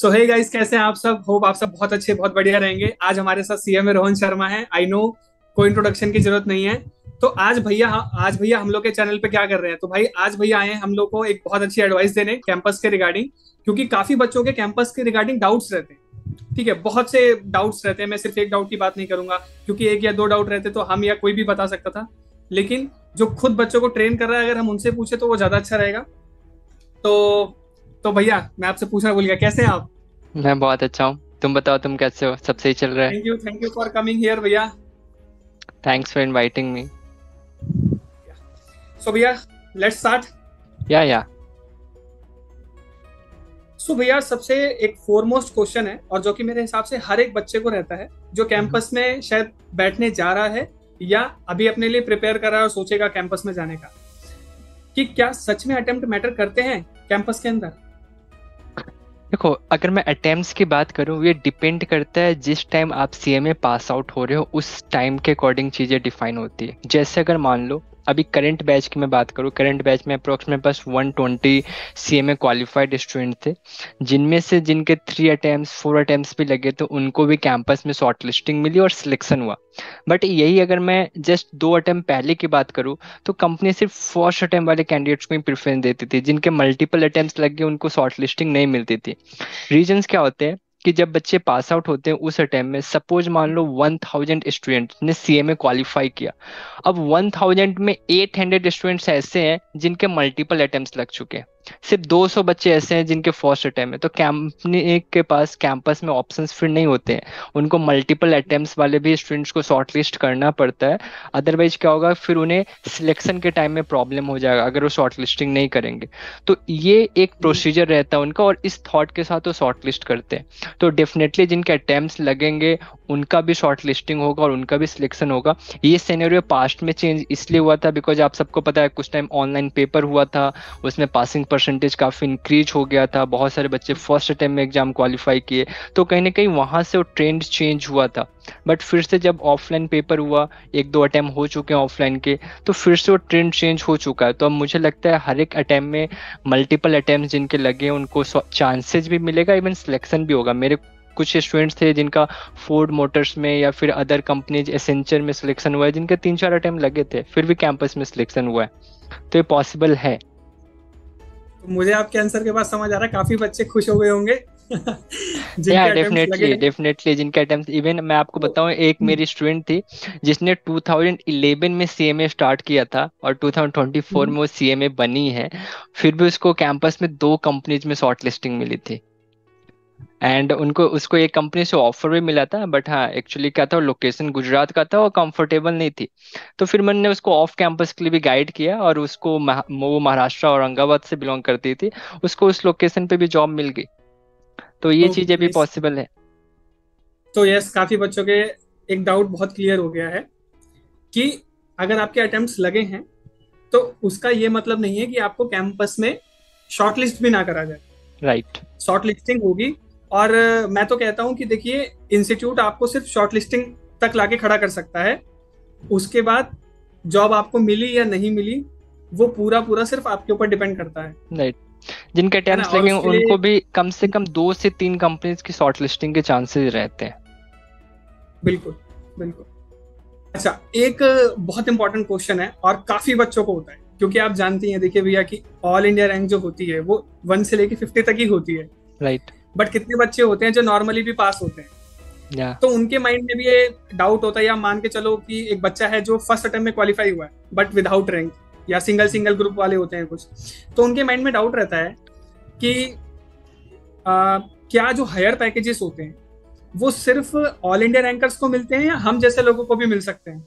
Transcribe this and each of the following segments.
सो hey guys, कैसे हैं आप सब? होप आप सब बहुत अच्छे, बहुत बढ़िया रहेंगे। आज हमारे साथ सीएमए रोहन शर्मा हैं। आई नो कोई इंट्रोडक्शन की जरूरत नहीं है। तो आज भैया हम लोग के चैनल पे क्या कर रहे हैं? तो भाई आज भैया आए हैं हम लोग को एक बहुत अच्छी एडवाइस देने कैंपस के रिगार्डिंग, क्योंकि काफी बच्चों के कैंपस के रिगार्डिंग डाउट्स रहते हैं। ठीक है, बहुत से डाउट्स रहते हैं। मैं सिर्फ एक डाउट की बात नहीं करूंगा, क्योंकि एक या दो डाउट रहते तो हम या कोई भी बता सकता था, लेकिन जो खुद बच्चों को ट्रेन कर रहा है अगर हम उनसे पूछे तो वो ज्यादा अच्छा रहेगा। तो भैया मैं आपसे पूछना भूल गया, कैसे हैं आप? मैं बहुत अच्छा हूँ, तुम बताओ तुम कैसे हो? सब सही चल रहा है? Thank you for coming here भैया। Thanks for inviting me. So भैया लेट्स स्टार्ट। या सो भैया सबसे एक फॉरमोस्ट क्वेश्चन है, और जो कि मेरे हिसाब से हर एक बच्चे को रहता है जो कैंपस में शायद बैठने जा रहा है या अभी अपने लिए प्रिपेयर कर रहा है और सोचेगा कैंपस में जाने का, कि क्या सच में अटेम्प्ट मैटर करते हैं कैंपस के अंदर? देखो, अगर मैं अटेम्प्ट्स की बात करूं, ये डिपेंड करता है जिस टाइम आप सीएमए पास आउट हो रहे हो उस टाइम के अकॉर्डिंग चीज़ें डिफाइन होती है। जैसे अगर मान लो अभी करंट बैच की मैं बात करूं, करंट बैच में अप्रोक्स में बस 120 सीएमए क्वालिफाइड स्टूडेंट थे, जिनमें से जिनके 3 अटेम्प्ट्स 4 अटेम्प्ट्स भी लगे तो उनको भी कैंपस में शॉर्ट लिस्टिंग मिली और सिलेक्शन हुआ। बट यही अगर मैं जस्ट 2 अटेम्प्ट पहले की बात करूं तो कंपनी सिर्फ फर्स्ट अटेम्प्ट वाले कैंडिडेट्स को ही प्रेफरेंस देती थी, जिनके मल्टीपल अटेम्प्ट्स लग गए उनको शॉर्ट लिस्टिंग नहीं मिलती थी। रीजंस क्या होते हैं कि जब बच्चे पास आउट होते हैं उस अटेम्प्ट में सपोज मान लो 1000 स्टूडेंट ने सीएमए क्वालिफाई किया, अब 1000 में 800 स्टूडेंट्स ऐसे हैं जिनके मल्टीपल अटेम्प्ट्स लग चुके हैं, सिर्फ 200 बच्चे ऐसे हैं जिनके फर्स्ट अटेम्प्ट है। तो कंपनी के पास कैंपस में ऑप्शंस फिर नहीं होते हैं, उनको मल्टीपल अटेम्प्ट्स वाले भी स्टूडेंट्स को शॉर्ट लिस्ट करना पड़ता है। अदरवाइज क्या होगा, फिर उन्हें सिलेक्शन के टाइम में प्रॉब्लम हो जाएगा अगर वो शॉर्ट लिस्टिंग नहीं करेंगे। तो ये एक प्रोसीजर रहता है उनका, और इस थॉट के साथ वो शॉर्ट लिस्ट करते हैं। तो डेफिनेटली जिनके अटेम्प्ट्स लगेंगे उनका भी शॉर्ट लिस्टिंग होगा और उनका भी सिलेक्शन होगा। ये सिनेरियो पास्ट में चेंज इसलिए हुआ था बिकॉज आप सबको पता है कुछ टाइम ऑनलाइन पेपर हुआ था, उसमें पासिंग परसेंटेज काफ़ी इंक्रीज हो गया था, बहुत सारे बच्चे फर्स्ट अटेम्प्ट में एग्जाम क्वालिफाई किए, तो कहीं ना कहीं वहाँ से वो ट्रेंड चेंज हुआ था। बट फिर से जब ऑफलाइन पेपर हुआ, 1-2 अटेम्प्ट हो चुके हैं ऑफलाइन के, तो फिर से वो ट्रेंड चेंज हो चुका है। तो अब मुझे लगता है हर एक अटेम्प्ट में मल्टीपल अटेम्प्ट जिनके लगे उनको चांसेज भी मिलेगा, इवन सिलेक्शन भी होगा। मेरे कुछ स्टूडेंट्स थे जिनका फोर्ड मोटर्स में या फिर अदर कंपनीज एसेंचर में सिलेक्शन हुआ है, जिनके 3-4 अटेम्प्ट लगे थे फिर भी कैंपस में सिलेक्शन हुआ है। तो ये पॉसिबल है। मुझे आपके आंसर के बाद समझ आ रहा है काफी बच्चे खुश हो गए होंगे। डेफिनेटली जिनके अटेम्प्ट्स, इवन मैं आपको बताऊं, एक मेरी स्टूडेंट थी जिसने 2011 में सीएमए स्टार्ट किया था और 2024 में वो सीएमए बनी है, फिर भी उसको कैंपस में 2 कंपनीज में शॉर्ट लिस्टिंग मिली थी। एंड उसको एक कंपनी से ऑफर भी मिला था, बट हाँ एक्चुअली क्या था, लोकेशन गुजरात का था और कंफर्टेबल नहीं थी, तो फिर मैंने उसको ऑफ कैंपस के लिए भी गाइड किया, और उसको वो महाराष्ट्र औरंगाबाद से बिलोंग करती थी, उसको उस लोकेशन पे भी जॉब मिल गई। तो ये चीजें भी पॉसिबल है। तो यस, काफी बच्चों के एक डाउट बहुत क्लियर हो गया है कि अगर आपके अटेम्प्ट्स लगे हैं तो उसका ये मतलब नहीं है कि आपको कैंपस में शॉर्टलिस्ट भी ना करा जाए। राइट, शॉर्टलिस्टिंग होगी, और मैं तो कहता हूं कि देखिए इंस्टीट्यूट आपको सिर्फ शॉर्टलिस्टिंग तक लाके खड़ा कर सकता है, उसके बाद जॉब आपको मिली या नहीं मिली वो पूरा सिर्फ आपके ऊपर डिपेंड करता है। राइट, जिनके अटेम्प्ट्स लगे उनको भी कम से कम 2 से 3 कंपनीज की शॉर्टलिस्टिंग के चांसेस रहते हैं। बिल्कुल। अच्छा, एक बहुत इंपॉर्टेंट क्वेश्चन है और काफी बच्चों को होता है, क्योंकि आप जानती हैं देखिए भैया कि ऑल इंडिया रैंक जो होती है वो 1 से लेके 50 तक ही होती है। राइट, बट कितने बच्चे होते हैं जो नॉर्मली भी पास होते हैं। तो उनके माइंड में भी ये डाउट होता है, या मान के चलो कि एक बच्चा है जो फर्स्ट अटेम्प्ट में क्वालिफाई हुआ है बट विदाउट रैंक, या सिंगल ग्रुप वाले होते हैं कुछ, तो उनके माइंड में डाउट रहता है कि क्या जो हायर पैकेजेस होते हैं वो सिर्फ ऑल इंडिया रैंकर्स को मिलते हैं या हम जैसे लोगों को भी मिल सकते हैं?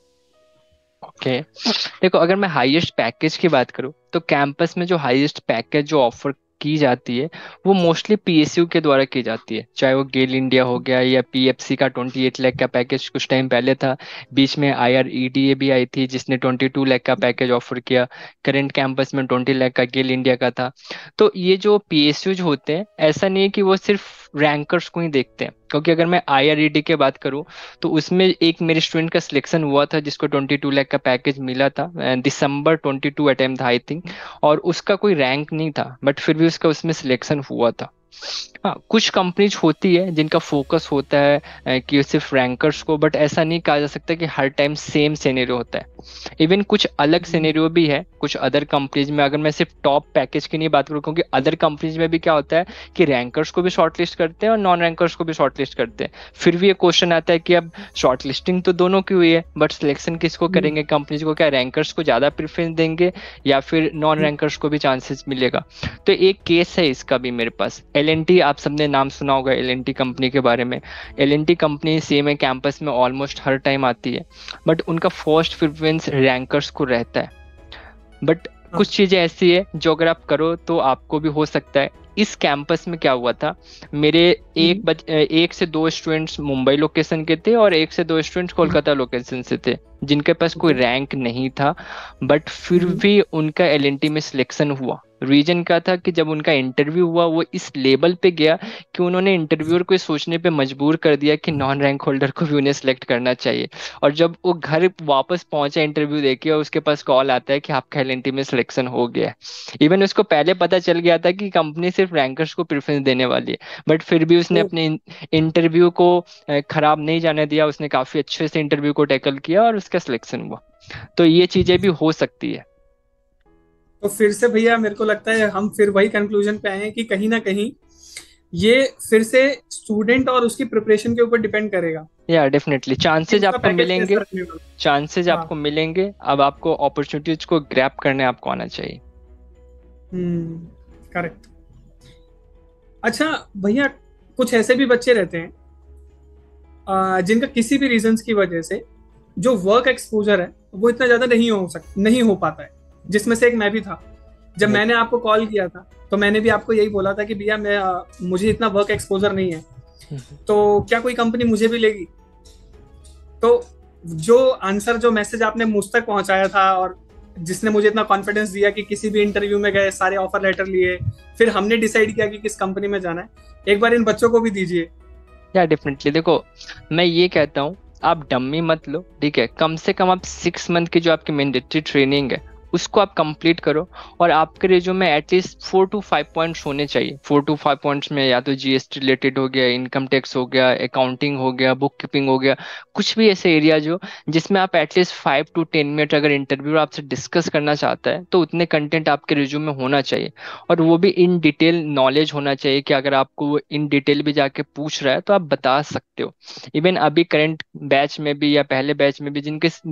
देखो, अगर मैं हाईएस्ट पैकेज की बात करूँ तो कैंपस में जो हाईएस्ट पैकेज जो ऑफर की जाती है वो मोस्टली पीएसयू के द्वारा की जाती है, चाहे वो गेल इंडिया हो गया या पीएफसी का 28 लाख का पैकेज कुछ टाइम पहले था, बीच में आईआरईडीए भी आई थी जिसने 22 लाख का पैकेज ऑफर किया, करंट कैंपस में 20 लाख का गेल इंडिया का था। तो ये जो पीएसयू जो होते हैं, ऐसा नहीं है कि वो सिर्फ रैंकर्स को ही देखते हैं, क्योंकि अगर मैं आईआरईडी की बात करूं तो उसमें एक मेरे स्टूडेंट का सिलेक्शन हुआ था जिसको 22 लाख का पैकेज मिला था, दिसंबर 22 अटेम्प्ट आई थिंक, और उसका कोई रैंक नहीं था बट फिर भी उसका उसमें सिलेक्शन हुआ था। हाँ, कुछ कंपनीज होती है जिनका फोकस होता है कि सिर्फ रैंकर्स को, बट ऐसा नहीं कहा जा सकता कि हर टाइम सेम सिनेरियो होता है। इवन कुछ अलग सिनेरियो भी है कुछ अदर कंपनीज में, अगर मैं सिर्फ टॉप पैकेज की नहीं बात करूँ, क्योंकि अदर कंपनीज में भी क्या होता है कि रैंकर्स को भी शॉर्टलिस्ट करते हैं और नॉन रैंकर्स को भी शॉर्टलिस्ट करते हैं। फिर भी ये क्वेश्चन आता है कि अब शॉर्टलिस्टिंग तो दोनों की हुई है, बट सिलेक्शन किसको करेंगे कंपनीज को, क्या रैंकर्स को ज़्यादा प्रेफरेंस देंगे या फिर नॉन रैंकर्स को भी चांसेस मिलेगा। तो एक केस है इसका भी मेरे पास। LNT, आप सबने नाम सुना होगा LNT कंपनी के बारे में। LNT कंपनी CMA कैंपस में ऑलमोस्ट हर टाइम आती है, बट उनका फर्स्ट प्रेफरेंस रैंकर्स को रहता है। बट कुछ चीज़ें ऐसी है जो अगर आप करो तो आपको भी हो सकता है। इस कैंपस में क्या हुआ था, मेरे एक से दो स्टूडेंट्स मुंबई लोकेशन के थे और एक से दो स्टूडेंट्स कोलकाता लोकेशन से थे, जिनके पास कोई रैंक नहीं था, बट फिर भी उनका LNT में सिलेक्शन हुआ। रीजन क्या था कि जब उनका इंटरव्यू हुआ वो इस लेवल पे गया कि उन्होंने इंटरव्यूअर को सोचने पे मजबूर कर दिया कि नॉन रैंक होल्डर को भी उन्हें सेलेक्ट करना चाहिए। और जब वो घर वापस पहुंचा इंटरव्यू देके और उसके पास कॉल आता है कि आपका LNT में सिलेक्शन हो गया। इवन उसको पहले पता चल गया था कि कंपनी सिर्फ रैंकर्स को प्रेफरेंस देने वाली है, बट फिर भी उसने अपने इंटरव्यू को खराब नहीं जाने दिया, उसने काफ़ी अच्छे से इंटरव्यू को टैकल किया और उसका सिलेक्शन हुआ। तो ये चीज़ें भी हो सकती है। तो फिर से भैया मेरे को लगता है हम फिर वही कंक्लूजन पे आए हैं कि कहीं ना कहीं ये फिर से स्टूडेंट और उसकी प्रिपरेशन के ऊपर डिपेंड करेगा। या डेफिनेटली चांसेज आपको मिलेंगे, चांसेज आपको मिलेंगे। अब आपको अपॉर्चुनिटीज को ग्रैब करने आपको आना चाहिए। करेक्ट। अच्छा भैया, कुछ ऐसे भी बच्चे रहते हैं जिनका किसी भी रीजंस की वजह से जो वर्क एक्सपोजर है वो इतना ज्यादा नहीं हो पाता है, जिसमें से एक मैं भी था। जब मैंने आपको कॉल किया था तो मैंने भी आपको यही बोला था कि भैया मुझे इतना वर्क एक्सपोजर नहीं है, तो क्या कोई कंपनी मुझे भी लेगी? तो जो आंसर, जो मैसेज आपने मुझ तक पहुंचाया था और जिसने मुझे इतना कॉन्फिडेंस दिया कि किसी भी इंटरव्यू में गए, सारे ऑफर लेटर लिए, फिर हमने डिसाइड किया कि किस कंपनी में जाना है, एक बार इन बच्चों को भी दीजिए। या डेफिनेटली, देखो मैं ये कहता हूँ आप डम्मी मत लो, ठीक है? कम से कम आप 6 महीने की जो आपकी मैंडेटरी ट्रेनिंग है उसको आप कंप्लीट करो और आपके रिज्यूमे में एटलीस्ट 4 to 5 पॉइंट्स होने चाहिए। 4 to 5 पॉइंट्स में या तो GST रिलेटेड हो गया, इनकम टैक्स हो गया, अकाउंटिंग हो गया, बुक कीपिंग हो गया, कुछ भी ऐसे एरिया जो जिसमें आप एटलीस्ट 5 to 10 मिनट अगर इंटरव्यू आपसे डिस्कस करना चाहता है तो उतने कंटेंट आपके रिज्यूमे में होना चाहिए। और वो भी इन डिटेल नॉलेज होना चाहिए कि अगर आपको वो इन डिटेल भी जाके पूछ रहा है तो आप बता सकते हो। इवन अभी करंट बैच में भी या पहले बैच में भी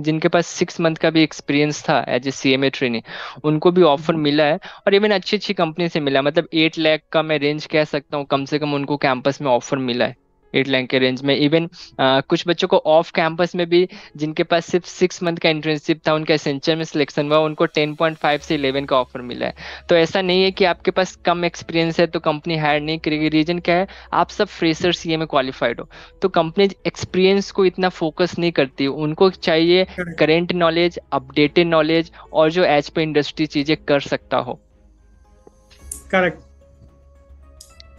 जिनके पास 6 महीने का भी एक्सपीरियंस था एज ए CMA ट्रेनिंग, उनको भी ऑफर मिला है और इवन अच्छी अच्छी कंपनी से मिला। मतलब 8 लाख का मैं रेंज कह सकता हूँ, कम से कम उनको कैंपस में ऑफर मिला है 8 लाख के रेंज में। इवन कुछ बच्चों को ऑफ कैंपस में भी, जिनके पास सिर्फ 6 महीने का इंटर्नशिप था, उनका एसेंचर में सिलेक्शन हुआ, उनको 10.5 से 11 का ऑफर मिला है। तो ऐसा नहीं है कि आपके पास कम एक्सपीरियंस है तो कंपनी हायर नहीं करेगी। रीजन क्या है, आप सब फ्रेशर CMA क्वालिफाइड हो, तो कंपनी एक्सपीरियंस को इतना फोकस नहीं करती। उनको चाहिए करेंट नॉलेज, अपडेटेड नॉलेज और जो एज पे इंडस्ट्री चीजें कर सकता हो। करेक्ट।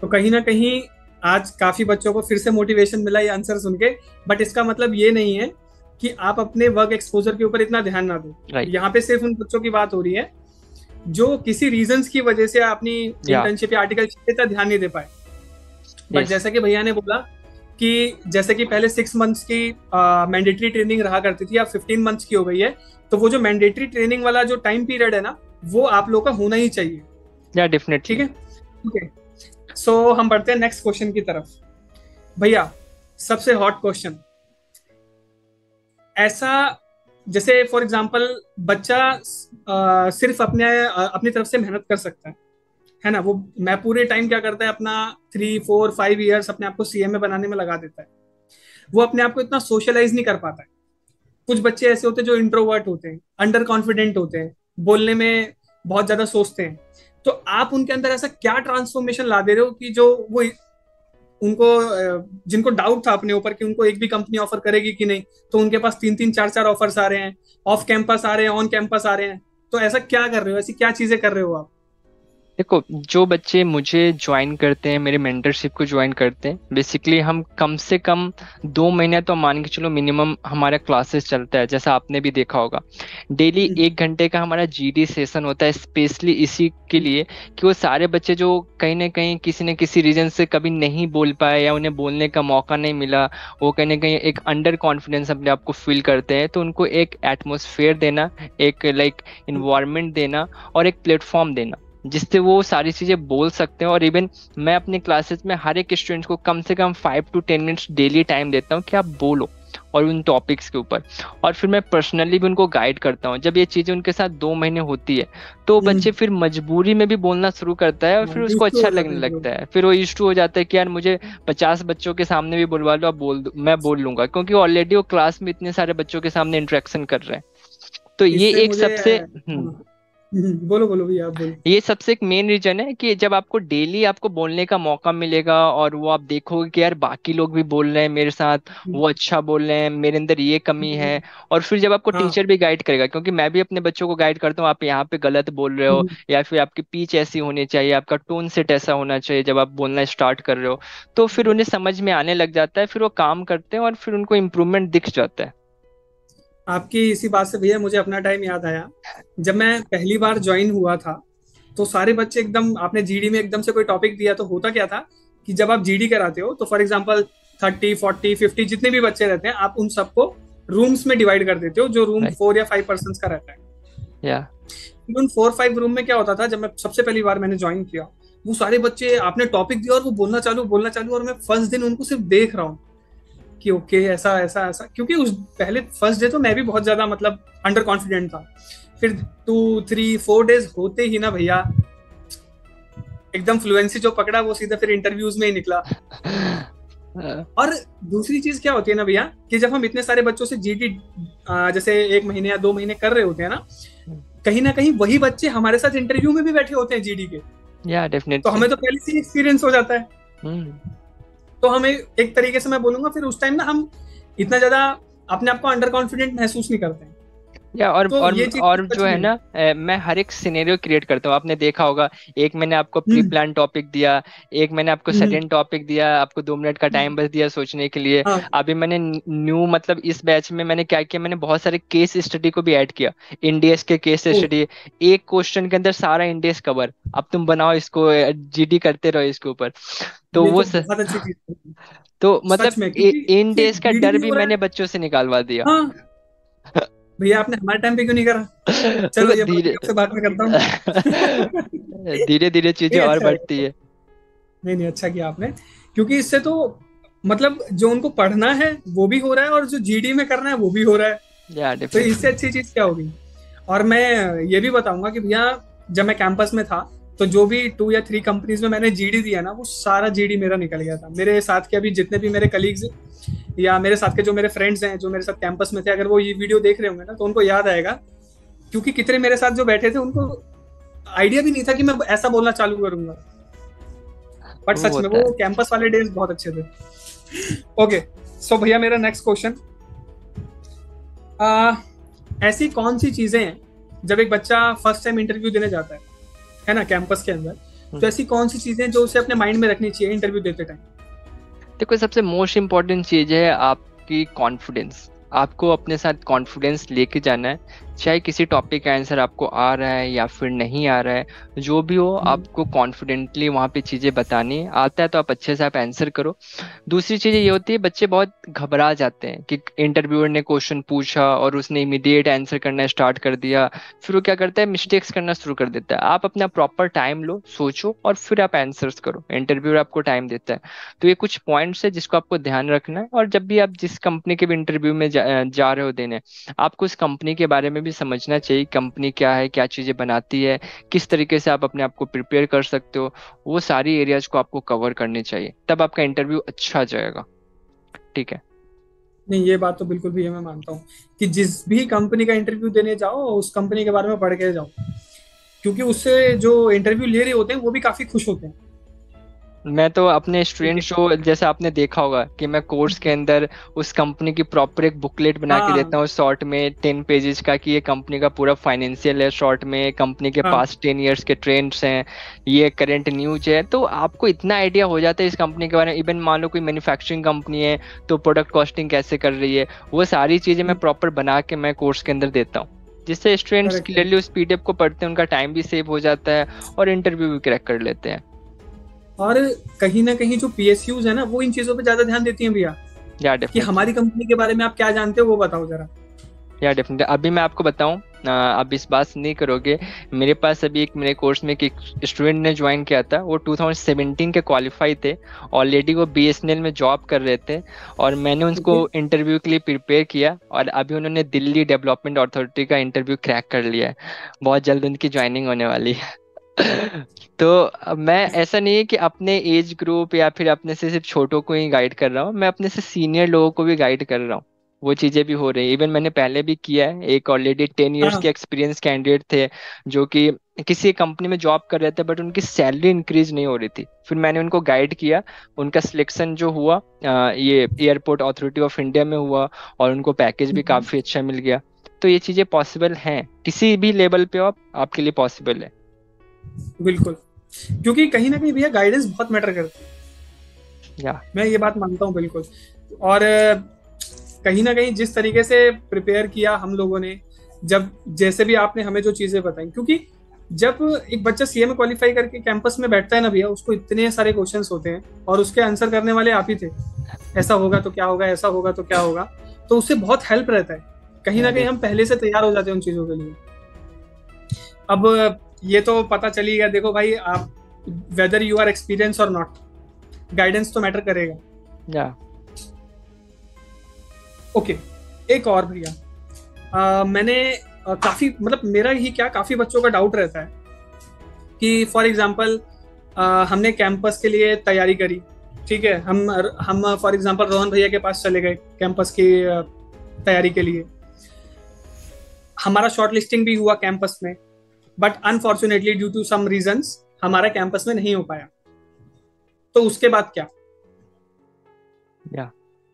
तो कहीं ना कहीं आज काफी बच्चों को फिर से मोटिवेशन मिला ये आंसर सुन के, बट इसका मतलब ये नहीं है कि आप अपने वर्क एक्सपोजर के ऊपर इतना ध्यान ना दो। यहाँ पे सिर्फ उन बच्चों की बात हो रही है जो किसी रीजंस की वजह से अपनी इंटर्नशिप या आर्टिकलशिप पे ध्यान नहीं दे पाए। बट जैसा कि भैया ने बोला कि जैसे कि पहले 6 महीने की मैंडेटरी ट्रेनिंग रहा करती थी, अब 15 महीने की हो गई है, तो वो जो मैंडेटरी ट्रेनिंग वाला जो टाइम पीरियड है ना, वो आप लोग का होना ही चाहिए। या डेफिनेटली, ठीक है। So, हम बढ़ते हैं नेक्स्ट क्वेश्चन की तरफ। भैया, सबसे हॉट क्वेश्चन, ऐसा जैसे फॉर एग्जांपल बच्चा सिर्फ अपनी तरफ से मेहनत कर सकता है ना? वो मैं पूरे टाइम क्या करता है, अपना 3, 4, 5 इयर्स अपने आप को CMA बनाने में लगा देता है। वो अपने आप को इतना सोशलाइज नहीं कर पाता है। कुछ बच्चे ऐसे होते हैं जो इंट्रोवर्ट होते हैं, अंडर कॉन्फिडेंट होते हैं, बोलने में बहुत ज्यादा सोचते हैं। तो आप उनके अंदर ऐसा क्या ट्रांसफॉर्मेशन ला दे रहे हो कि जो वो उनको, जिनको डाउट था अपने ऊपर कि उनको एक भी कंपनी ऑफर करेगी कि नहीं, तो उनके पास 3-3, 4-4 ऑफर्स आ रहे हैं, ऑफ कैंपस आ रहे हैं, ऑन कैंपस आ रहे हैं। तो ऐसा क्या कर रहे हो, ऐसी क्या चीजें कर रहे हो आप? देखो, जो बच्चे मुझे ज्वाइन करते हैं, मेरे मेंटरशिप को ज्वाइन करते हैं, बेसिकली हम कम से कम 2 महीना तो मान के चलो मिनिमम हमारा क्लासेस चलता है। जैसा आपने भी देखा होगा, डेली 1 घंटे का हमारा जीडी सेशन होता है, स्पेशली इसी के लिए कि वो सारे बच्चे जो कहीं ना कहीं किसी न किसी रीजन से कभी नहीं बोल पाए या उन्हें बोलने का मौका नहीं मिला, वो कहीं ना कहीं एक अंडर कॉन्फिडेंस अपने आप को फील करते हैं। तो उनको एक एटमोसफेयर देना, एक लाइक इन्वायरमेंट देना और एक प्लेटफॉर्म देना जिससे वो सारी चीज़ें बोल सकते हैं। और इवन मैं अपने क्लासेस में हर एक स्टूडेंट को कम से कम 5 to 10 मिनट्स डेली टाइम देता हूँ कि आप बोलो और उन टॉपिक्स के ऊपर, और फिर मैं पर्सनली भी उनको गाइड करता हूँ। जब ये चीज़ें उनके साथ 2 महीने होती है तो बच्चे फिर मजबूरी में भी बोलना शुरू करता है और फिर उसको अच्छा लगने लगता है। फिर वो इश्यू हो जाता है कि यार मुझे 50 बच्चों के सामने भी बोलवा लो, आप बोल दो, मैं बोल लूँगा, क्योंकि ऑलरेडी वो क्लास में इतने सारे बच्चों के सामने इंटरेक्शन कर रहे हैं। तो ये एक सबसे बोलो भैया आप बोलो। ये सबसे एक मेन रीजन है कि जब आपको डेली आपको बोलने का मौका मिलेगा और वो आप देखोगे कि यार बाकी लोग भी बोल रहे हैं मेरे साथ, वो अच्छा बोल रहे हैं, मेरे अंदर ये कमी है। और फिर जब आपको टीचर भी गाइड करेगा, क्योंकि मैं भी अपने बच्चों को गाइड करता हूँ, आप यहाँ पे गलत बोल रहे हो या फिर आपकी पीच ऐसी होनी चाहिए, आपका टोन सेट ऐसा होना चाहिए जब आप बोलना स्टार्ट कर रहे हो। तो फिर उन्हें समझ में आने लग जाता है, फिर वो काम करते हैं और फिर उनको इम्प्रूवमेंट दिख जाता है। आपकी इसी बात से भैया मुझे अपना टाइम याद आया, जब मैं पहली बार ज्वाइन हुआ था तो सारे बच्चे एकदम, आपने जीडी में एकदम से कोई टॉपिक दिया तो होता क्या था कि जब आप जीडी कराते हो तो फॉर एग्जांपल 30, 40, 50 जितने भी बच्चे रहते हैं आप उन सबको रूम्स में डिवाइड कर देते हो, जो रूम 4 या 5 पर्सन का रहता है। उन 4-5 रूम में क्या होता था, जब मैं सबसे पहली बार मैंने ज्वाइन किया, वो सारे बच्चे आपने टॉपिक दिया और वो बोलना चालू और मैं फर्स्ट दिन उनको सिर्फ देख रहा हूँ कि ओके ऐसा, क्योंकि उस पहले फर्स्ट डे तो मैं भी बहुत ज्यादा मतलब अंडर कॉन्फिडेंट था। फिर 2-3-4 डेज होते ही ना भैया एकदम फ्लुएंसी जो पकड़ा वो सीधा फिर इंटरव्यूज में ही निकला। और दूसरी चीज क्या होती है ना भैया कि जब हम इतने सारे बच्चों से जीडी जैसे 1 महीने या 2 महीने कर रहे होते हैं ना कहीं वही बच्चे हमारे साथ इंटरव्यू में भी बैठे होते हैं जीडी के। तो हमें तो पहले से एक्सपीरियंस हो जाता है। तो हमें एक तरीके से मैं बोलूंगा फिर उस टाइम ना हम इतना ज्यादा अपने आप को अंडर कॉन्फिडेंट महसूस नहीं करते हैं। और जो है ना, मैं हर एक सिनेरियो क्रिएट करता हूँ। आपने देखा होगा, 1 महीने आपको प्री प्लान टॉपिक दिया, 1 महीने आपको सडन टॉपिक दिया, आपको 2 मिनट का टाइम बस दिया सोचने के लिए। अभी मैंने न्यू मतलब इस बैच में मैंने क्या किया, मैंने बहुत सारे केस स्टडी को भी ऐड किया, इंडियस के केस स्टडी। एक क्वेश्चन के अंदर सारा इंडियस कवर, अब तुम बनाओ इसको, जीडी करते रहो इसके ऊपर। तो वो तो मतलब इन डेज का डर भी मैंने बच्चों से निकालवा दिया। भैया आपने हमारे टाइम पे क्यों नहीं करा? चलो ये आपसे बात में करता हूँ। धीरे-धीरे चीजें और बढ़ती है। नहीं अच्छा किया आपने, क्योंकि इससे तो मतलब जो उनको पढ़ना है वो भी हो रहा है और जो जीडी में करना है वो भी हो रहा है। तो इससे अच्छी चीज क्या होगी? और मैं ये भी बताऊंगा कि भैया जब मैं कैंपस में था तो जो भी 2 या 3 कंपनीज में मैंने जीडी दिया ना, वो सारा जीडी मेरा निकल गया था। मेरे साथ के अभी जितने भी मेरे कलीग्स या मेरे साथ के जो मेरे फ्रेंड्स हैं जो मेरे साथ कैंपस में थे, अगर वो ये वीडियो देख रहे होंगे ना तो उनको याद आएगा, क्योंकि कितने मेरे साथ जो बैठे थे उनको आइडिया भी नहीं था कि मैं ऐसा बोलना चालू करूंगा। बट सच में वो कैंपस वाले डेज बहुत अच्छे थे। ओके, सो भैया मेरा नेक्स्ट क्वेश्चन, ऐसी कौन सी चीजें हैं जब एक बच्चा फर्स्ट टाइम इंटरव्यू देने जाता है ना कैंपस के अंदर, तो ऐसी कौन सी चीजें जो उसे अपने माइंड में रखनी चाहिए इंटरव्यू देते टाइम? देखो, सबसे मोस्ट इम्पॉर्टेंट चीज़ है आपकी कॉन्फिडेंस। आपको अपने साथ कॉन्फिडेंस लेके जाना है, चाहे किसी टॉपिक का आंसर आपको आ रहा है या फिर नहीं आ रहा है, जो भी हो आपको कॉन्फिडेंटली वहाँ पे चीज़ें बतानी है। आता है तो आप अच्छे से आप आंसर करो। दूसरी चीज़ ये होती है, बच्चे बहुत घबरा जाते हैं कि इंटरव्यूअर ने क्वेश्चन पूछा और उसने इमीडिएट आंसर करना स्टार्ट कर दिया, फिर वो क्या करता है, मिस्टेक्स करना शुरू कर देता है। आप अपना प्रॉपर टाइम लो, सोचो और फिर आप आंसर्स करो, इंटरव्यूअर आपको टाइम देता है। तो ये कुछ पॉइंट्स है जिसको आपको ध्यान रखना है। और जब भी आप जिस कंपनी के भी इंटरव्यू में जा रहे हो देने, आपको उस कंपनी के बारे में भी समझना चाहिए, कंपनी क्या है, क्या चीजें बनाती है, किस तरीके से आप अपने आप को प्रिपेयर कर सकते हो, वो सारी एरियाज को आपको कवर करने चाहिए, तब आपका इंटरव्यू अच्छा जाएगा। ठीक है? नहीं, ये बात तो बिल्कुल भी मैं मानता हूँ कि जिस भी कंपनी का इंटरव्यू देने जाओ उस कंपनी के बारे में पढ़ के जाओ, क्योंकि उससे जो इंटरव्यू ले रहे होते हैं वो भी काफी खुश होते हैं। मैं तो अपने स्टूडेंट्स को, जैसे आपने देखा होगा कि मैं कोर्स के अंदर उस कंपनी की प्रॉपर एक बुकलेट बना के देता हूँ शॉर्ट में 10 पेजेस का, कि ये कंपनी का पूरा फाइनेंशियल है, शॉर्ट में कंपनी के पास 10 इयर्स के ट्रेंड्स हैं, ये करंट न्यूज है, तो आपको इतना आइडिया हो जाता है इस कंपनी के बारे में। इवन मान लो कोई मैन्युफैक्चरिंग कंपनी है तो प्रोडक्ट कॉस्टिंग कैसे कर रही है, वो सारी चीजें मैं प्रॉपर बना के मैं कोर्स के अंदर देता हूँ, जिससे स्टूडेंट्स क्लियरली उस पीडीएफ को पढ़ते हैं, उनका टाइम भी सेव हो जाता है और इंटरव्यू भी क्रैक कर लेते हैं। और कहीं ना कहीं जो पीएसयूज है ना, वो इन चीजों पे ज्यादा ध्यान देती हैं भैया, कि हमारी कंपनी के बारे में आप क्या जानते हो वो बताओ जरा। या डेफिनेटली अभी मैं आपको बताऊं, आप इस बात नहीं करोगे, मेरे पास अभी एक मेरे कोर्स में एक स्टूडेंट ने ज्वाइन किया था, वो 2017 के क्वालिफाई थे, ऑलरेडी वो बीएसएनएल में जॉब कर रहे थे, और मैंने उनको इंटरव्यू के लिए प्रिपेयर किया और अभी उन्होंने दिल्ली डेवलपमेंट अथॉरिटी का इंटरव्यू क्रैक कर लिया है, बहुत जल्द उनकी ज्वाइनिंग होने वाली है। तो मैं ऐसा नहीं है कि अपने एज ग्रुप या फिर अपने से सिर्फ छोटों को ही गाइड कर रहा हूँ, मैं अपने से सीनियर लोगों को भी गाइड कर रहा हूँ, वो चीजें भी हो रही है। इवन मैंने पहले भी किया है, एक ऑलरेडी 10 इयर्स के एक्सपीरियंस कैंडिडेट थे जो कि किसी कंपनी में जॉब कर रहे थे बट उनकी सैलरी इंक्रीज नहीं हो रही थी, फिर मैंने उनको गाइड किया, उनका सिलेक्शन जो हुआ ये एयरपोर्ट अथॉरिटी ऑफ इंडिया में हुआ और उनको पैकेज भी काफी अच्छा मिल गया। तो ये चीजें पॉसिबल हैं, किसी भी लेवल पे आपके लिए पॉसिबल है। बिल्कुल, क्योंकि कहीं ना कहीं भैया गाइडेंस बहुत मैटर करती है, मैं ये बात मानता हूँ बिल्कुल। और कहीं ना कहीं जिस तरीके से प्रिपेयर किया हम लोगों ने, जब जैसे भी आपने हमें जो चीजें बताई, क्योंकि जब एक बच्चा सीएमए क्वालिफाई करके कैंपस में बैठता है ना भैया, उसको इतने सारे क्वेश्चंस होते हैं और उसके आंसर करने वाले आप ही थे, ऐसा होगा तो क्या होगा, ऐसा होगा तो क्या होगा, तो उससे बहुत हेल्प रहता है, कहीं ना कहीं हम पहले से तैयार हो जाते हैं उन चीजों के लिए। अब ये तो पता चली गया, देखो भाई आप वेदर यू आर एक्सपीरियंस और नॉट, गाइडेंस तो मैटर करेगा। ओके, एक और भैया मैंने काफी, मतलब मेरा ही क्या काफी बच्चों का डाउट रहता है कि फॉर एग्जांपल हमने कैंपस के लिए तैयारी करी, ठीक है, हम फॉर एग्जांपल रोहन भैया के पास चले गए कैंपस की तैयारी के लिए, हमारा शॉर्ट लिस्टिंग भी हुआ कैंपस में, but unfortunately due to some reasons हमारा कैंपस में नहीं हो पाया, तो उसके बाद क्या?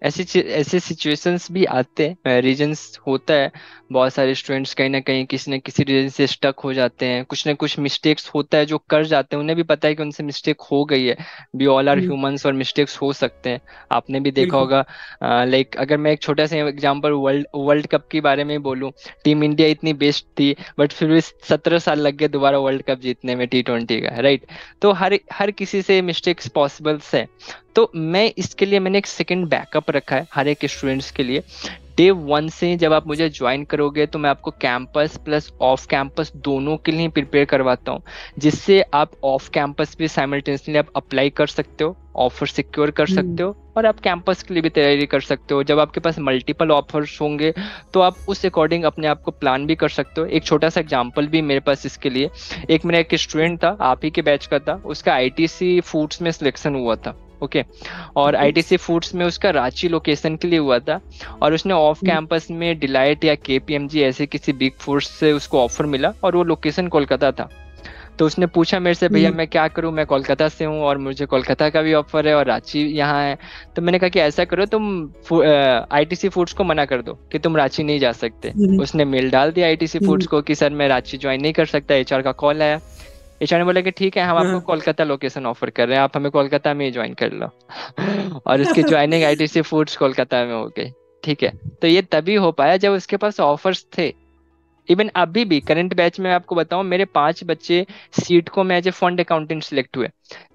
ऐसे सिचुएशंस भी आते हैं, रीजंस होता है, बहुत सारे स्टूडेंट्स कहीं ना कहीं किसी न किसी रीजन से स्टक हो जाते हैं, कुछ ना कुछ मिस्टेक्स होता है जो कर जाते हैं, उन्हें भी पता है कि उनसे मिस्टेक हो गई है, वी ऑल आर ह्यूमंस और मिस्टेक्स हो सकते हैं। आपने भी देखा होगा, लाइक अगर मैं एक छोटा सा एग्जाम्पल वर्ल्ड कप के बारे में बोलूँ, टीम इंडिया इतनी बेस्ट थी बट फिर भी 17 साल लग गए दोबारा वर्ल्ड कप जीतने में T20 का, राइट। तो हर किसी से मिस्टेक्स पॉसिबल्स है, तो मैं इसके लिए मैंने एक सेकंड बैकअप रखा है हर एक स्टूडेंट्स के लिए। Day 1 से जब आप मुझे ज्वाइन करोगे तो मैं आपको कैंपस प्लस ऑफ कैंपस दोनों के लिए प्रिपेयर करवाता हूँ, जिससे आप ऑफ कैंपस भी साइमल्टेनियसली आप अप्लाई कर सकते हो, ऑफर सिक्योर कर सकते हो और आप कैंपस के लिए भी तैयारी कर सकते हो। जब आपके पास मल्टीपल ऑफर्स होंगे तो आप उस अकॉर्डिंग अपने आप को प्लान भी कर सकते हो। एक छोटा सा एग्जांपल भी मेरे पास इसके लिए, एक मेरा एक स्टूडेंट था आप ही के बैच का था, उसका ITC फूड्स में सिलेक्शन हुआ था, ओके और ITC फूड्स में उसका रांची लोकेशन के लिए हुआ था और उसने ऑफ कैंपस में डिलाइट या KPMG ऐसे किसी बिग फूड्स से उसको ऑफर मिला और वो लोकेशन कोलकाता था। तो उसने पूछा मेरे से, भैया मैं क्या करूं, मैं कोलकाता से हूं और मुझे कोलकाता का भी ऑफर है और रांची यहाँ है। तो मैंने कहा कि ऐसा करो तुम ITC फूड्स को मना कर दो कि तुम रांची नहीं जा सकते। उसने मेल डाल दिया ITC फूड्स को कि सर मैं रांची ज्वाइन नहीं कर सकता, HR का कॉल आया, HR ने बोला कि ठीक है हम आपको कोलकाता लोकेशन ऑफर कर रहे हैं, आप हमें कोलकाता में ही ज्वाइन कर लो। और उसकी ज्वाइनिंग ITC फूड्स कोलकाता में हो गई, ठीक है। तो ये तभी हो पाया जब उसके पास ऑफर्स थे। इवन अभी भी करंट बैच में आपको बताऊं, मेरे 5 बच्चे सिटको में as a fund accountant select हुए,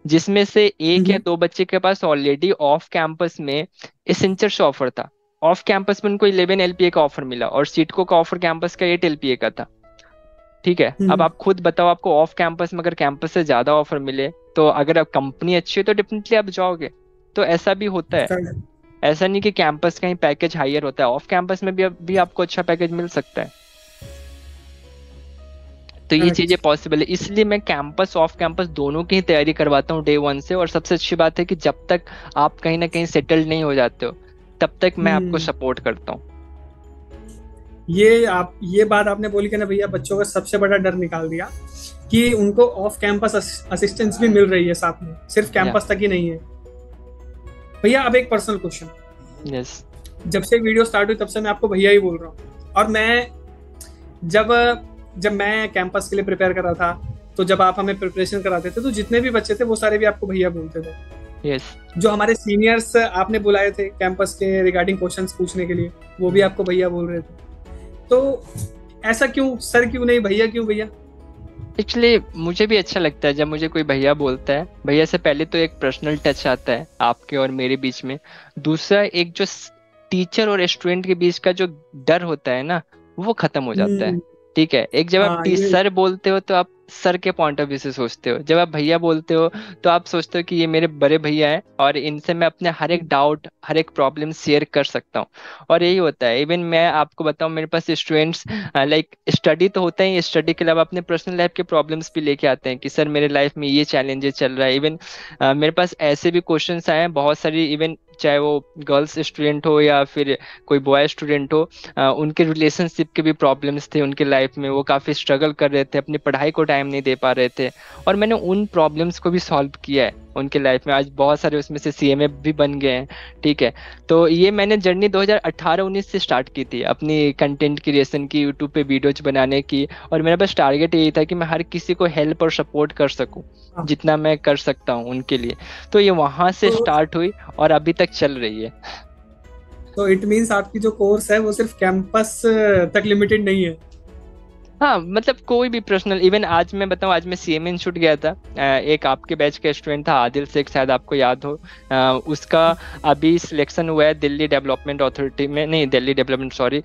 जिसमें से 1 या 2 बच्चे के पास ऑलरेडी ऑफ कैंपस में एसेंचर से ऑफर था। ऑफ कैंपस में उनको 11 LPA का ऑफर मिला और सिटको का ऑफर कैंपस का 8 LPA का था, ठीक है। अब आप खुद बताओ, आपको ऑफ कैंपस में अगर कैंपस से ज्यादा ऑफर मिले तो अगर आप कंपनी अच्छी है तो डेफिनेटली आप जाओगे। तो ऐसा भी होता है, ऐसा नहीं कि कैंपस का ही पैकेज हायर होता है, ऑफ कैंपस में भी आपको अच्छा पैकेज मिल सकता है। तो ये चीजें पॉसिबल है, इसलिए मैं कैंपस ऑफ कैंपस दोनों की ही तैयारी करवाता हूँ Day 1 से। और सबसे अच्छी बात है कि जब तक आप कहीं ना कहीं सेटल्ड नहीं हो जाते हो तब तक मैं आपको सपोर्ट करता हूँ। ये बात आपने बोली कि ना भैया बच्चों का सबसे बड़ा डर निकाल दिया कि उनको ऑफ कैंपस असिस्टेंस भी मिल रही है साथ में, सिर्फ कैंपस तक ही नहीं है। भैया अब एक पर्सनल क्वेश्चन, जब से वीडियो स्टार्ट हुई तब से मैं आपको भैया ही बोल रहा हूँ, और मैं जब मैं कैंपस के लिए प्रिपेयर कर रहा था तो जब आप हमें प्रिपरेशन कराते थे तो जितने भी बच्चे थे वो सारे भी आपको भैया बोलते थे। Yes. जो हमारे सीनियर्स आपने बुलाए थे कैंपस के रिगार्डिंग क्वेश्चंस पूछने के लिए, वो भी आपको भैया बोल रहे थे, तो ऐसा क्यों सर, क्यों नहीं भैया, क्यों भैया? एक्चुअली मुझे भी अच्छा लगता है जब मुझे कोई भैया बोलता है। भैया से पहले तो एक पर्सनल टच आता है आपके और मेरे बीच में, दूसरा एक जो टीचर और स्टूडेंट के बीच का जो डर होता है ना वो खत्म हो जाता है। ठीक है, एक जब आप सर बोलते हो तो आप सर के पॉइंट ऑफ व्यू से सोचते हो, जब आप भैया बोलते हो तो आप सोचते हो कि ये मेरे बड़े भैया हैं और इनसे मैं अपने हर एक डाउट, हर एक प्रॉब्लम शेयर कर सकता हूँ। और यही होता है, इवन मैं आपको बताऊँ, मेरे पास स्टूडेंट्स लाइक स्टडी तो होता ही, स्टडी के अलावा अपने पर्सनल लाइफ के प्रॉब्लम्स भी लेके आते हैं कि सर मेरे लाइफ में ये चैलेंजेस चल रहा है। इवन मेरे पास ऐसे भी क्वेश्चन आए हैं बहुत सारी, इवन चाहे वो गर्ल्स स्टूडेंट हो या फिर कोई बॉय स्टूडेंट हो, उनके रिलेशनशिप के भी प्रॉब्लम्स थे उनके लाइफ में, वो काफ़ी स्ट्रगल कर रहे थे, अपनी पढ़ाई को टाइम नहीं दे पा रहे थे, और मैंने उन प्रॉब्लम्स को भी सॉल्व किया है उनके लाइफ में। आज बहुत सारे उसमें से CMA भी बन गए हैं। ठीक है, तो ये मैंने जर्नी 2018-19 से स्टार्ट की थी अपनी कंटेंट क्रिएशन की, यूट्यूब पे वीडियोज बनाने की, और मेरा बस टारगेट यही था कि मैं हर किसी को हेल्प और सपोर्ट कर सकूं जितना मैं कर सकता हूं उनके लिए। तो ये वहां से स्टार्ट हुई और अभी तक चल रही है। तो इट मीन्स आपकी जो कोर्स है वो सिर्फ कैंपस तक लिमिटेड नहीं है। हाँ, मतलब कोई भी पर्सनल, इवन आज मैं बताऊँ, आज मैं CMA इंस्टीट्यूट गया था, एक आपके बैच का स्टूडेंट था आदिल शेख, शायद आपको याद हो, उसका अभी सिलेक्शन हुआ है दिल्ली डेवलपमेंट अथॉरिटी में, नहीं Delhi development sorry,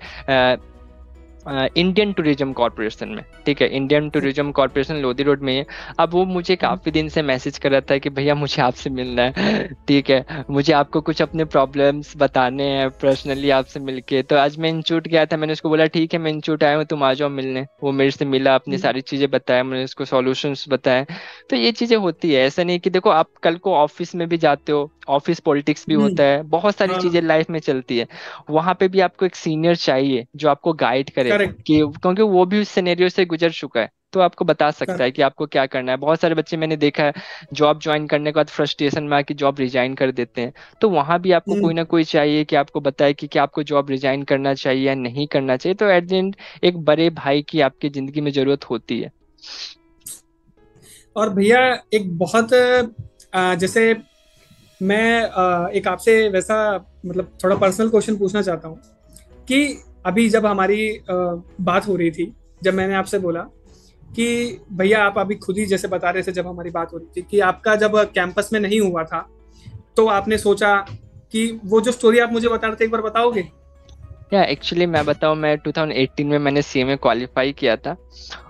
Indian tourism corporation में। ठीक है, Indian tourism corporation Lodhi road में है। अब वो मुझे काफ़ी दिन से मैसेज कर रहा था कि भैया मुझे आपसे मिलना है, ठीक है, मुझे आपको कुछ अपने प्रॉब्लम्स बताने हैं पर्सनली आपसे मिलके। तो आज मैं इंस्टीट्यूट गया था, मैंने उसको बोला ठीक है मैं इंस्टीट्यूट आया हूँ, तुम आ जाओ मिलने। वो मेरे से मिला, अपनी सारी चीज़ें बताया, मैंने उसको सॉल्यूशंस बताए। तो ये चीज़ें होती है, ऐसा नहीं कि देखो आप कल को ऑफिस में भी जाते हो, ऑफिस पॉलिटिक्स भी होता है, बहुत सारी चीज़ें लाइफ में चलती है, वहाँ पे भी आपको एक सीनियर चाहिए जो आपको गाइड करे, कि क्योंकि वो भी उस सिनेरियो से गुजर चुका है तो आपको बता सकता है कि आपको क्या करना है। बहुत सारे बच्चे मैंने देखा है जॉब ज्वाइन करने के बाद फ्रस्ट्रेशन में आके जॉब रिजाइन कर देते हैं, तो वहाँ भी आपको कोई ना कोई चाहिए कि आपको बताए कि क्या आपको जॉब रिजाइन करना चाहिए या नहीं करना चाहिए। तो एट द एंड एक बड़े भाई की आपकी जिंदगी में जरूरत होती है। और भैया एक बहुत जैसे मैं एक आपसे वैसा मतलब थोड़ा पर्सनल क्वेश्चन पूछना चाहता हूँ कि अभी जब हमारी बात हो रही थी, जब मैंने आपसे बोला कि भैया आप अभी खुद ही जैसे बता रहे थे जब हमारी बात हो रही थी कि आपका जब कैंपस में नहीं हुआ था तो आपने सोचा कि वो जो स्टोरी आप मुझे बता रहे थे एक बार बताओगे? या एक्चुअली मैं बताऊँ, मैं 2018 में मैंने CMA क्वालिफाई किया था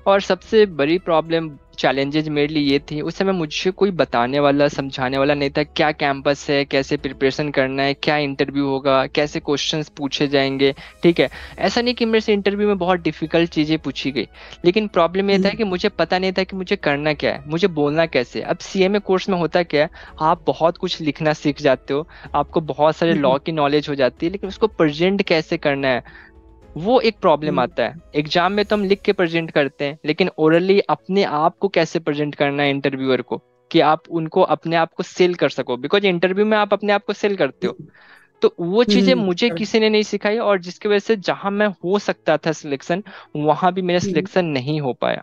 और सबसे बड़ी प्रॉब्लम चैलेंजेज मेरे लिए ये थी, उस समय मुझे कोई बताने वाला, समझाने वाला नहीं था क्या कैंपस है, कैसे प्रिपरेशन करना है, क्या इंटरव्यू होगा, कैसे क्वेश्चंस पूछे जाएंगे। ठीक है, ऐसा नहीं कि मेरे से इंटरव्यू में बहुत डिफिकल्ट चीज़ें पूछी गई, लेकिन प्रॉब्लम ये था कि मुझे पता नहीं था कि मुझे करना क्या है, मुझे बोलना कैसे। अब CMA कोर्स में होता क्या है, आप बहुत कुछ लिखना सीख जाते हो, आपको बहुत सारे लॉ की नॉलेज हो जाती है, लेकिन उसको प्रेजेंट कैसे करना है वो एक प्रॉब्लम आता है। एग्जाम में तो हम लिख के प्रेजेंट करते हैं, लेकिन ओरली अपने आप को कैसे प्रेजेंट करना है इंटरव्यूअर को कि आप उनको अपने आप को सेल कर सको, बिकॉज इंटरव्यू में आप अपने आप को सेल करते हो। तो वो चीज़ें मुझे किसी ने नहीं सिखाई, और जिसकी वजह से जहां मैं हो सकता था सिलेक्शन, वहां भी मेरा सिलेक्शन नहीं हो पाया।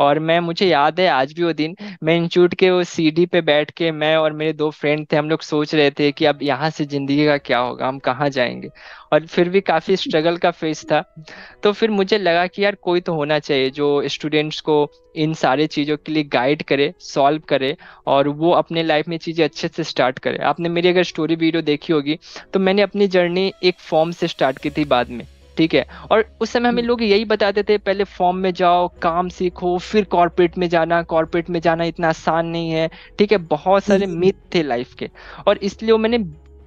और मैं, मुझे याद है आज भी वो दिन, मैं इंस्टीट्यूट के वो सीढ़ी पे बैठ के, मैं और मेरे दो फ्रेंड थे, हम लोग सोच रहे थे कि अब यहाँ से जिंदगी का क्या होगा, हम कहाँ जाएंगे, और फिर भी काफ़ी स्ट्रगल का फेस था। तो फिर मुझे लगा कि यार कोई तो होना चाहिए जो स्टूडेंट्स को इन सारे चीज़ों के लिए गाइड करे, सॉल्व करे, और वो अपने लाइफ में चीज़ें अच्छे से स्टार्ट करे। आपने मेरी अगर स्टोरी वीडियो देखी होगी तो मैंने अपनी जर्नी एक फॉर्म से स्टार्ट की थी बाद में। ठीक है, और उस समय हमें लोग यही बताते थे पहले फॉर्म में जाओ, काम सीखो, फिर कॉर्पोरेट में जाना, कॉर्पोरेट में जाना इतना आसान नहीं है। ठीक है, बहुत सारे मिथ थे लाइफ के, और इसलिए मैंने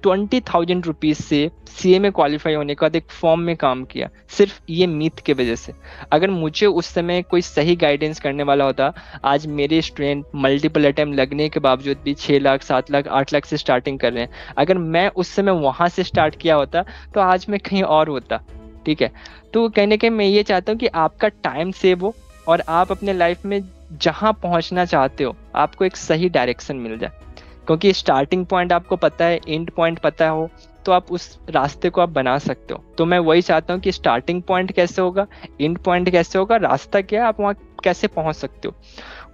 20,000 रुपीज़ से CMA क्वालिफाई होने के बाद एक फॉर्म में काम किया, सिर्फ ये मिथ के वजह से। अगर मुझे उस समय कोई सही गाइडेंस करने वाला होता, आज मेरे स्टूडेंट मल्टीपल अटेम्प्ट लगने के बावजूद भी 6 लाख 7 लाख 8 लाख से स्टार्टिंग कर रहे हैं। अगर मैं उस समय वहाँ से स्टार्ट किया होता तो आज मैं कहीं और होता। ठीक है। तो कहने के मैं ये चाहता हूँ कि आपका टाइम सेव हो और आप अपने लाइफ में जहाँ पहुँचना चाहते हो आपको एक सही डायरेक्शन मिल जाए, क्योंकि स्टार्टिंग पॉइंट आपको पता है, एंड पॉइंट पता हो तो आप उस रास्ते को आप बना सकते हो। तो मैं वही चाहता हूँ कि स्टार्टिंग पॉइंट कैसे होगा, एंड पॉइंट कैसे होगा, रास्ता क्या है, आप वहाँ कैसे पहुँच सकते हो,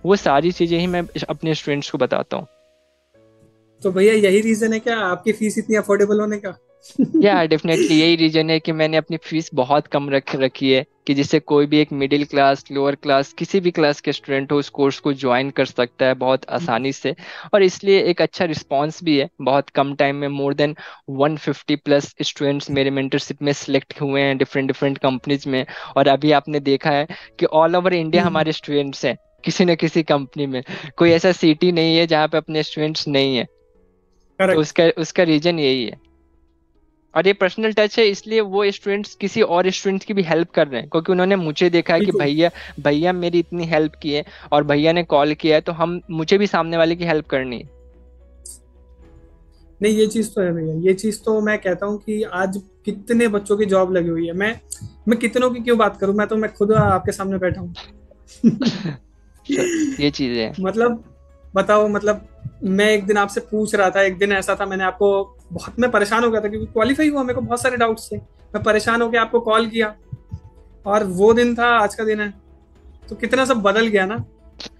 वो सारी चीज़ें ही मैं अपने स्टूडेंट्स को बताता हूँ। तो भैया यही रीज़न है क्या आपकी फीस इतनी अफोर्डेबल होने का? या डेफिनेटली यही रीजन है कि मैंने अपनी फीस बहुत कम रखी है कि जिससे कोई भी एक मिडिल क्लास, लोअर क्लास, किसी भी क्लास के स्टूडेंट हो उस कोर्स को ज्वाइन कर सकता है बहुत आसानी से, और इसलिए एक अच्छा रिस्पांस भी है। बहुत कम टाइम में मोर देन 150 प्लस स्टूडेंट्स मेरे मेंटरशिप में सिलेक्ट हुए हैं डिफरेंट डिफरेंट कंपनीज में, और अभी आपने देखा है कि ऑल ओवर इंडिया हमारे स्टूडेंट्स हैं किसी न किसी कंपनी में, कोई ऐसा सिटी नहीं है जहाँ पे अपने स्टूडेंट्स नहीं है। तो उसका रीजन यही है, और ये पर्सनल टच है, इसलिए वो स्टूडेंट्स किसी और स्टूडेंट्स की भी हेल्प कर रहे हैं क्योंकि उन्होंने मुझे देखा है कि भैया मेरी इतनी हेल्प की है और भैया ने कॉल किया है, तो हम मुझे भी सामने वाले की हेल्प करनी है। नहीं, ये चीज़ तो है भैया, ये चीज़ तो मैं कहता हूँ कि आज कितने बच्चों की जॉब लगी हुई है। मैं कितनों की क्यों बात करूँ, मैं खुद आपके सामने बैठा हूँ। ये चीज है, मतलब बताओ, मैं एक दिन आपसे पूछ रहा था, एक दिन ऐसा था मैंने आपको बहुत, मैं परेशान हो गया था क्योंकि क्वालिफाई हुआ, मेरे को बहुत सारे डाउट्स थे, मैं परेशान होकर आपको कॉल किया, और वो दिन था, आज का दिन है, तो कितना सब बदल गया ना।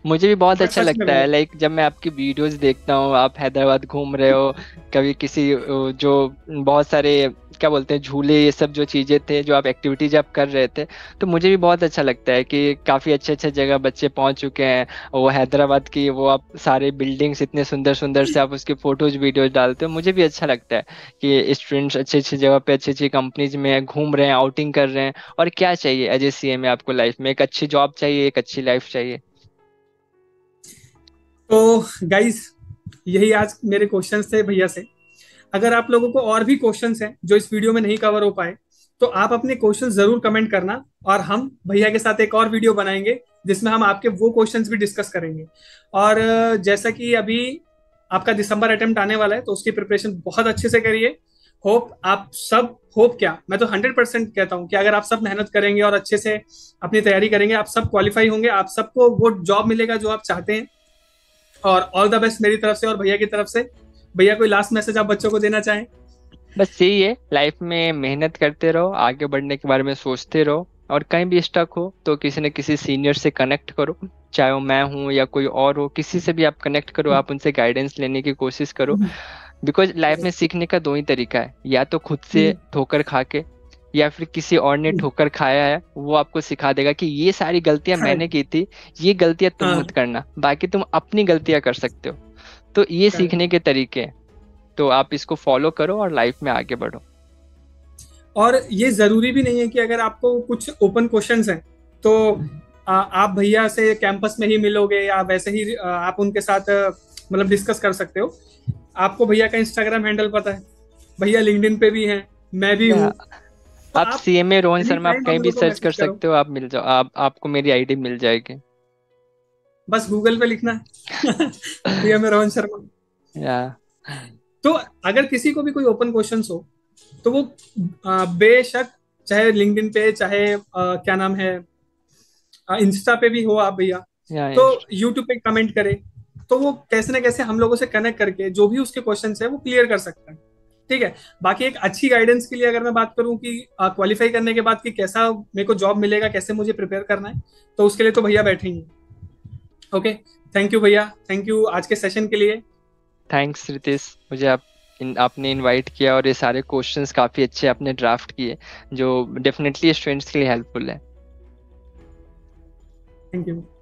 मुझे भी बहुत अच्छा लगता है, लाइक जब मैं आपकी वीडियोस देखता हूँ, आप हैदराबाद घूम रहे हो, कभी किसी जो बहुत सारे क्या बोलते हैं झूले, ये सब जो चीज़ें थे, जो आप एक्टिविटीज आप कर रहे थे, तो मुझे भी बहुत अच्छा लगता है कि काफ़ी अच्छे अच्छे जगह बच्चे पहुंच चुके हैं। वो हैदराबाद की वो आप सारे बिल्डिंग्स इतने सुंदर सुंदर से आप उसकी फोटोज वीडियोज डालते हो, मुझे भी अच्छा लगता है कि स्टूडेंट्स अच्छी अच्छी जगह पे, अच्छी अच्छी कंपनीज में घूम रहे हैं, आउटिंग कर रहे हैं। और क्या चाहिए एज ए CMA में, आपको लाइफ में एक अच्छी जॉब चाहिए, एक अच्छी लाइफ चाहिए। तो गाइज यही आज मेरे क्वेश्चन थे भैया से। अगर आप लोगों को और भी क्वेश्चंस हैं जो इस वीडियो में नहीं कवर हो पाए तो आप अपने क्वेश्चंस जरूर कमेंट करना, और हम भैया के साथ एक और वीडियो बनाएंगे जिसमें हम आपके वो क्वेश्चंस भी डिस्कस करेंगे। और जैसा कि अभी आपका दिसंबर अटेम्प्ट आने वाला है तो उसकी प्रिपरेशन बहुत अच्छे से करिए। मैं तो 100% कहता हूँ कि अगर आप सब मेहनत करेंगे और अच्छे से अपनी तैयारी करेंगे, आप सब क्वालिफाई होंगे, आप सबको वो जॉब मिलेगा जो आप चाहते हैं। और ऑल द बेस्ट मेरी तरफ से और भैया की तरफ से। भैया कोई लास्ट मैसेज आप बच्चों को देना चाहें? बस यही है, लाइफ में मेहनत करते रहो, आगे बढ़ने के बारे में सोचते रहो, और कहीं भी स्टक हो तो किसी न किसी सीनियर से कनेक्ट करो, चाहे वो मैं हूँ या कोई और हो, किसी से भी आप कनेक्ट करो, आप उनसे गाइडेंस लेने की कोशिश करो, बिकॉज लाइफ में सीखने का दो ही तरीका है, या तो खुद से ठोकर खा के या फिर किसी और ने ठोकर खाया है वो आपको सिखा देगा कि ये सारी गलतियां मैंने की थी, ये गलतियां तुम मत करना, बाकी तुम अपनी गलतियां कर सकते हो। तो ये सीखने के तरीके हैं, तो आप इसको फॉलो करो और लाइफ में आगे बढ़ो। और ये जरूरी भी नहीं है कि अगर आपको कुछ ओपन क्वेश्चंस हैं तो आप भैया से कैंपस में ही मिलोगे या वैसे ही आप उनके साथ मतलब डिस्कस कर सकते हो। आपको भैया का इंस्टाग्राम हैंडल पता है, भैया लिंक्डइन पे भी हैं, मैं भी हूँ। आप CMA रोहन शर्मा आप कहीं भी सर्च कर सकते हो, आप मिल जाओ, आपको मेरी आईडी मिल जाएगी, बस गूगल पे लिखना भैया मैं रोहन शर्मा। तो अगर किसी को भी कोई ओपन क्वेश्चंस हो तो वो बेशक चाहे लिंक्डइन पे, चाहे क्या नाम है इंस्टा पे भी हो आप भैया, तो यूट्यूब पे कमेंट करे तो वो कैसे ना कैसे हम लोगों से कनेक्ट करके जो भी उसके क्वेश्चंस है वो क्लियर कर सकता है। ठीक है, बाकी एक अच्छी गाइडेंस के लिए अगर मैं बात करूं कि क्वालिफाई करने के बाद कि कैसा मेरे को जॉब मिलेगा, कैसे मुझे प्रिपेयर करना है, तो उसके लिए तो भैया बैठेंगे। ओके, थैंक यू भैया, थैंक यू आज के सेशन के लिए। थैंक्स रितेश, मुझे आपने इनवाइट किया और ये सारे क्वेश्चंस काफ़ी अच्छे आपने ड्राफ्ट किए जो डेफिनेटली स्टूडेंट्स के लिए हेल्पफुल है। Thank you.